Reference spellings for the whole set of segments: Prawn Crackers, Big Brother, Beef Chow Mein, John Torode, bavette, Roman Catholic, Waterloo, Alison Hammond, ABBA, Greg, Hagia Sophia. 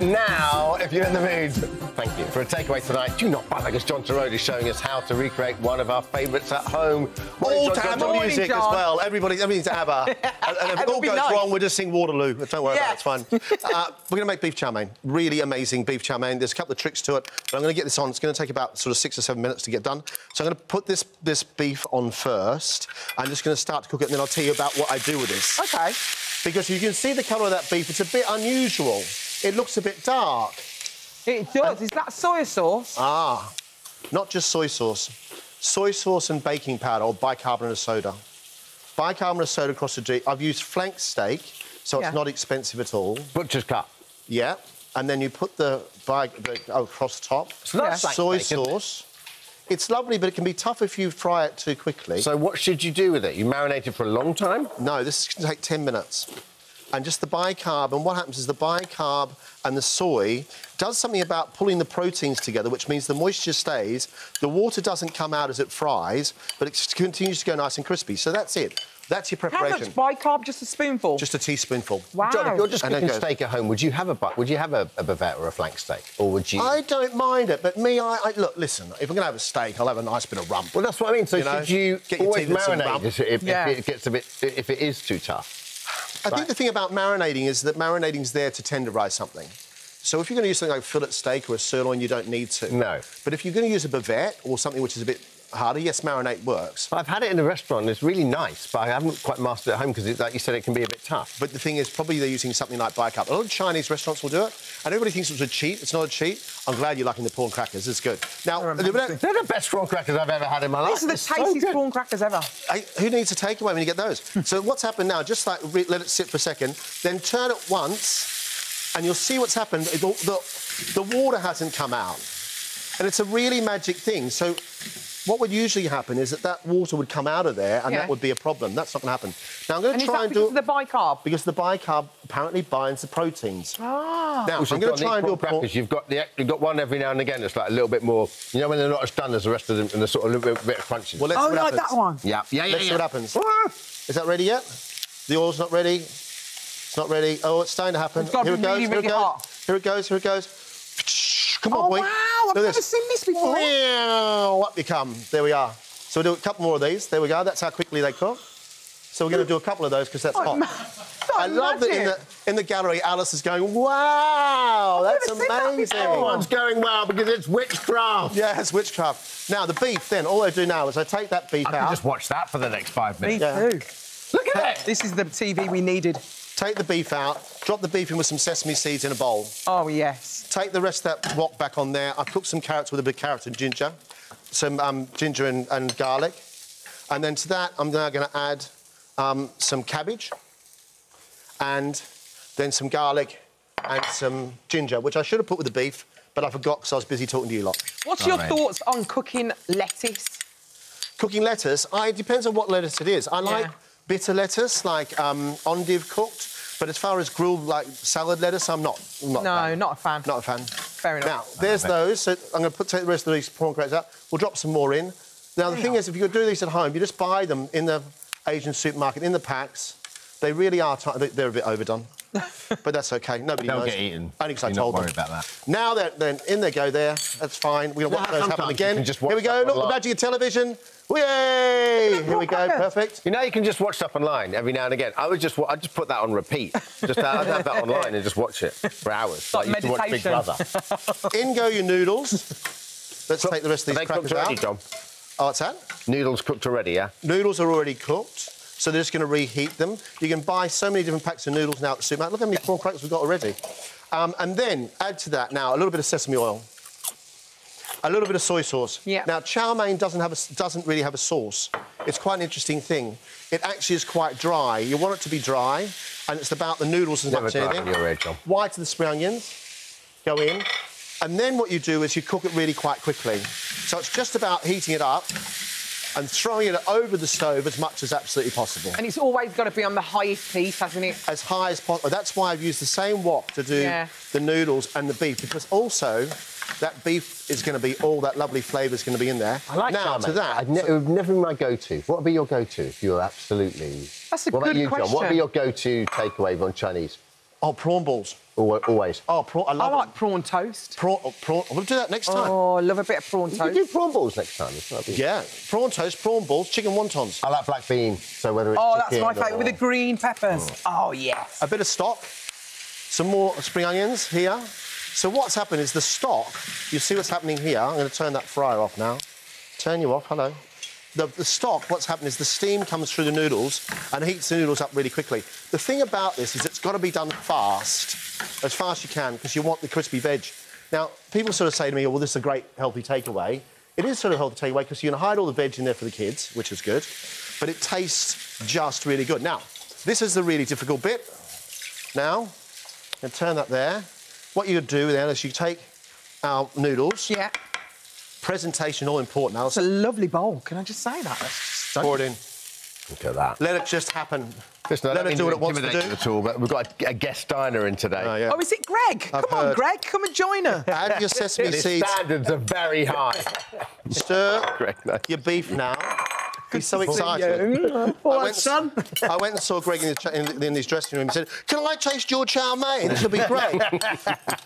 Now, if you're in the mood, thank you, for a takeaway tonight, do not bother, because John Torode is showing us how to recreate one of our favourites at home. All-time music as well. Everybody, everything's ABBA. And if it all goes wrong, we'll just sing Waterloo. Don't worry about it, it's fine. We're going to make beef chow mein. Really amazing beef chow mein. There's a couple of tricks to it, but I'm going to get this on. It's going to take about sort of 6 or 7 minutes to get done. So I'm going to put this beef on first. I'm just going to start to cook it, and then I'll tell you about what I do with this. OK. Because you can see the colour of that beef. It's a bit unusual. It looks a bit dark. It does. Is that soy sauce? Ah, not just soy sauce. Soy sauce and baking powder, or bicarbonate of soda. Bicarbonate of soda across the G. I've used flank steak, so it's not expensive at all. Butcher's cut. Yeah, and then you put the across top. So that's soy sauce. It's lovely, but it can be tough if you fry it too quickly. So what should you do with it? You marinate it for a long time? No, this is going to take 10 minutes. And just the bicarb, and what happens is the bicarb and the soy does something about pulling the proteins together, which means the moisture stays, the water doesn't come out as it fries, but it continues to go nice and crispy. So that's it. That's your preparation. How much bicarb? Just a spoonful? Just a teaspoonful. Wow. John, if you're just cooking steak at home, would you have a bavette or a flank steak? Or would you... I don't mind it, but me, I... Look, listen, if I'm going to have a steak, I'll have a nice bit of rump. Well, that's what I mean. So should you always marinate if it gets a bit... if it is too tough? I think the thing about marinating is that marinating's there to tenderise something. So if you're going to use something like fillet steak or a sirloin, you don't need to. No. But if you're going to use a bavette or something which is a bit harder, yes, marinate works. I've had it in a restaurant, and it's really nice, but I haven't quite mastered it at home because, like you said, it can be a bit tough. But the thing is, probably they're using something like bicarb. A lot of Chinese rrestaurants will do it, and everybody thinks it's a cheat. It's not a cheat. I'm glad you're liking the prawn crackers. It's good. Now, they're the best prawn crackers I've ever had in my life. These are the tastiest prawn crackers ever. Who needs a takeaway when you get those? So what's happened now, just like let it sit for a second, then turn it once, and you'll see what's happened. The water hasn't come out. And it's a really magic thing. So what would usually happen is that water would come out of there, and that would be a problem. That's not going to happen. Now, I'm going to try and do... because of the bicarb? Because the bicarb apparently binds the proteins. Ah. Now, I'm going to try and do a... crackers, you've got one every now and again that's like a little bit more... You know when they're not as done as the rest of them, and they're sort of a little bit crunchy. Well, let's see what happens. Like that one? Yeah. Let's see what happens. Ah. Is that ready yet? The oil's not ready. It's not ready. Oh, it's starting to happen. It's got to be really, really hot. Here it goes, here it goes. Come on, boy. Wow, I've never seen this before. Wow, up you come. There we are. So we'll do a couple more of these. There we go. That's how quickly they cook. So we're going to do a couple of those because that's hot. I love that in the gallery, Alice is going, wow, that's amazing. Everyone's going, wow, because it's witchcraft. Yeah, it's witchcraft. Now, the beef, then, all I do now is I take that beef out. I can just watch that for the next 5 minutes. Me too. Look at it. This is the TV we needed. Take the beef out, drop the beef in with some sesame seeds in a bowl. Oh, yes. Take the rest of that wok back on there. I've cooked some carrots with a bit of carrot and ginger, some ginger and garlic. And then to that, I'm now going to add some cabbage and then some garlic and some ginger, which I should have put with the beef, but I forgot because I was busy talking to you lot. What's your thoughts on cooking lettuce? Cooking lettuce? It depends on what lettuce it is. I like... bitter lettuce, like endive cooked, but as far as grilled, like salad lettuce, I'm not no, a fan. Not a fan. Not a fan. Fair enough. Now, there's those, so I'm going to take the rest of these prawn crackers out. We'll drop some more in. Now, the thing is, if you do these at home, you just buy them in the Asian supermarket, in the packs. They really are... They're a bit overdone, but that's OK. Nobody knows. They'll get eaten. Only because I told them. Don't worry about that. Now, then, in they go there. That's fine. We're going to watch those happen again. Here we go. Look, the magic of television. Yay! Here we go, perfect. You know, you can just watch stuff online every now and again. I'd just put that on repeat. I'd have that online and just watch it for hours. It's like meditation. I used to watch Big Brother. In go your noodles. Let's take the rest of these crackers out. Are they cooked already, John? Oh, what's that? Noodles cooked already, yeah? Noodles are already cooked, so they're just going to reheat them. You can buy so many different packs of noodles now at the supermarket. Look how many prawn crackers we've got already. And then add to that now a little bit of sesame oil. A little bit of soy sauce. Yeah. Now, chow mein doesn't really have a sauce. It's quite an interesting thing. It actually is quite dry. You want it to be dry, and it's about the noodles and stuff. White of the spring onions go in, and then what you do is you cook it really quite quickly. So it's just about heating it up and throwing it over the stove as much as absolutely possible. And it's always got to be on the highest heat, hasn't it? As high as possible. That's why I've used the same wok to do the noodles and the beef, because also that beef is going to be all that lovely flavour is going to be in there. I like now, to that. It would never be my go-to. What would be your go-to if you were absolutely... That's a good question. What about you, John? What would be your go-to takeaway on Chinese? Oh, prawn balls. Always. Oh, prawn. I like prawn toast. We'll do that next time. Oh, I love a bit of prawn toast. You can do prawn balls next time. Yeah, prawn toast, prawn balls, chicken wontons. I like black bean. So whether it's that's my favourite with the green peppers. Oh yes. A bit of stock. Some more spring onions here. So what's happened is the stock. You see what's happening here. I'm going to turn that fryer off now. Turn you off. Hello. The stock, what's happened is the steam comes through the noodles and heats the noodles up really quickly. The thing about this is it's got to be done fast as you can, because you want the crispy veg. Now, people sort of say to me, oh, well, this is a great healthy takeaway. It is sort of a healthy takeaway because you can hide all the veg in there for the kids, which is good, but it tastes just really good. Now, this is the really difficult bit. Now, I'm going to turn that there. What you do then is you take our noodles. Yeah. Presentation, all important, Alison. It's a lovely bowl, can I just say that? Pour it in. Look at that. Let it just happen. Listen, let it do what it wants to do. At all, but we've got a guest diner in today. Oh, yeah. Oh, is it Greg? Come on, Greg, come and join her. Add your sesame seeds. The standards are very high. Stir your beef now. He's so excited. I went and saw Greg in his dressing room and said, can I taste your chow mein? This will be great.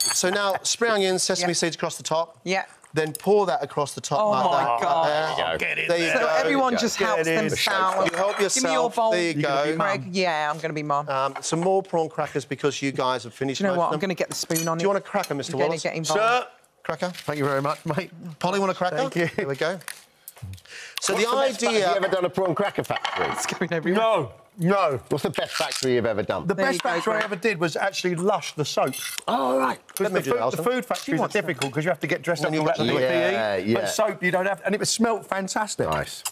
So now, spring onions, sesame seeds across the top. Yeah. Then pour that across the top like that. There you go. So everyone just helps themselves. You help yourself. Give me your bowl. There you go. Greg, yeah, I'm going to be mum. Some more prawn crackers because you guys have finished. You know what? I'm going to get the spoon on it. Do you want a cracker, Mr. Wallace? Sir, cracker. Thank you very much, mate. Polly, want a cracker? Thank you. Here we go. So the idea. Have you ever done a prawn cracker factory? It's going everywhere. No. No. What's the best factory you've ever done? The best factory I ever did was actually Lush, the soap. Oh, right. The food factories are difficult because you have to get dressed up and all that for PE. Yeah, yeah. But soap, you don't have to, and it smelt fantastic. Nice.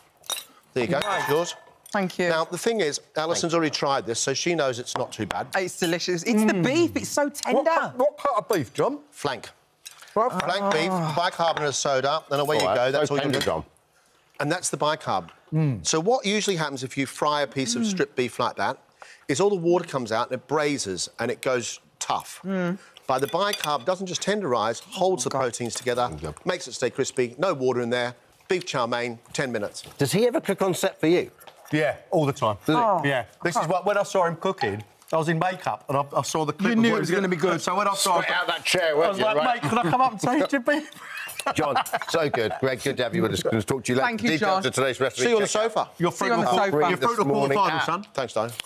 There you go. That's yours. Thank you. Now, the thing is, Alison's already tried this, so she knows it's not too bad. It's delicious. It's the beef. It's so tender. What cut of beef, John? Flank. Flank beef, bicarbonate of soda, and away you go. That's all you do, John. And that's the bicarb. So what usually happens if you fry a piece of strip beef like that is all the water comes out and it braises and it goes tough. But the bicarb doesn't just tenderise, holds the proteins together, makes it stay crispy, no water in there, beef chow mein, 10 minutes. Does he ever cook on set for you? Yeah, all the time. Yeah. This is what, when I saw him cooking, I was in makeup and I saw the clip. You knew it was going to be good. So when I saw him out that chair, I was like, mate, can I come up and taste your beef? John, so good. Greg, good to have you with us. Going to talk to you later. Thank you, John. Today's recipe. See you on the sofa. Your fruit will fall from the morning. Thanks, Dave.